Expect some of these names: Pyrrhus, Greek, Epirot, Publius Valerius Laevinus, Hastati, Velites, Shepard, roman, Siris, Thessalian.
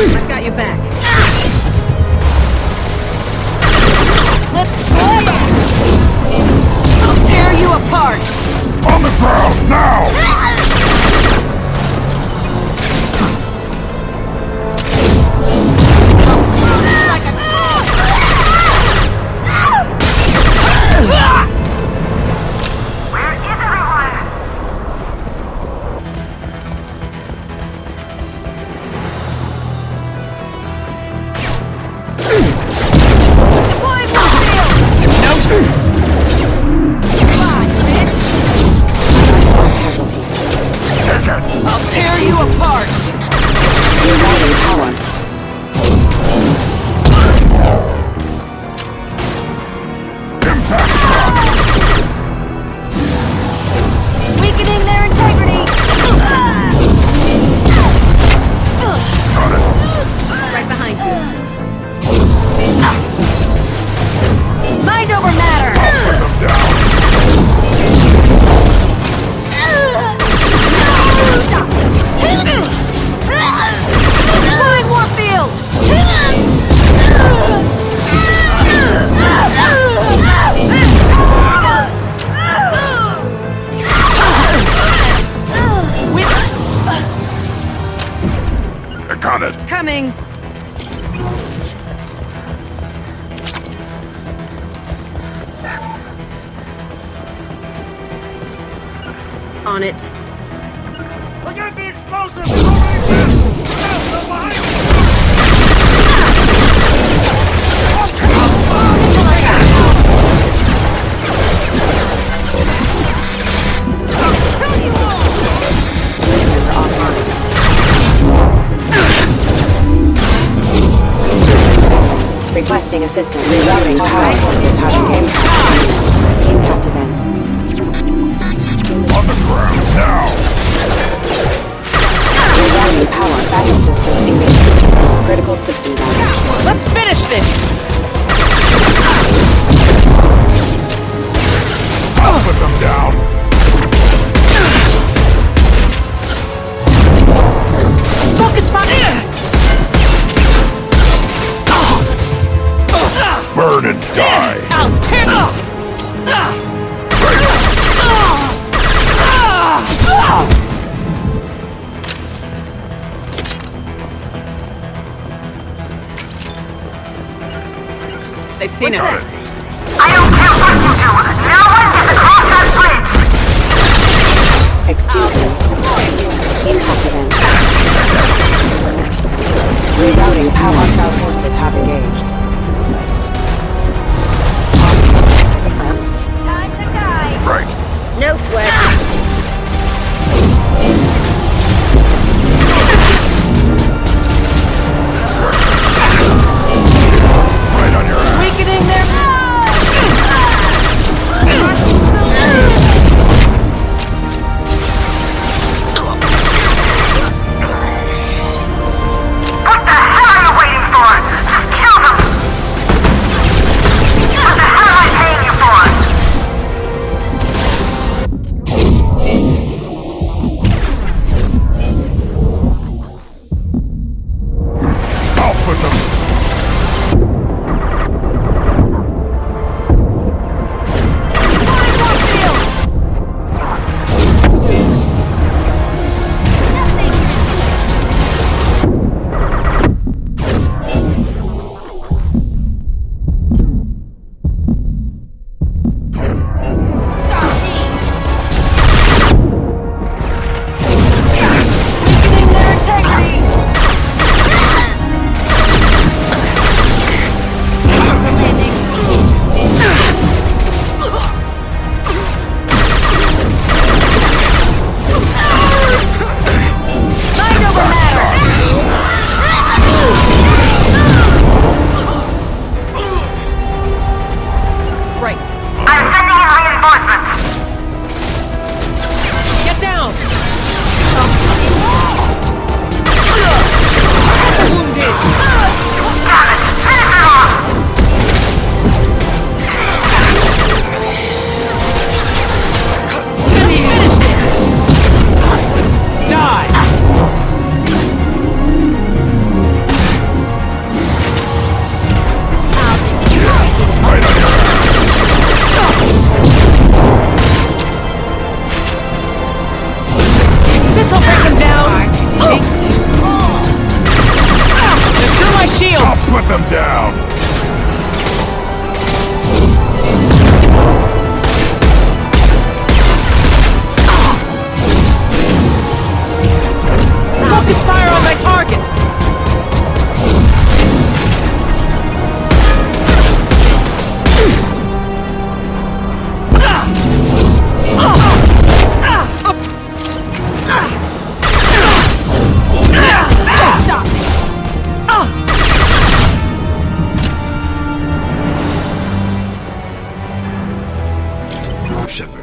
I've got your back. Let's go back. I'll tear you apart. On the ground now. Coming! On it. Look at the explosives! Requesting assistance. Rerouting power sources having impact event. On the ground now! Rerouting power battle systems engaged. Critical system damage. Let's finish this! I'll put them down! Burn and die! I'll tear up! They've seen it. I don't care what you do! No one gets across that bridge! Excuse me. Impact event. Rerouting power cell forces have engaged. No sweat. Right on your ass. Weakening their... Put them down! Shepard.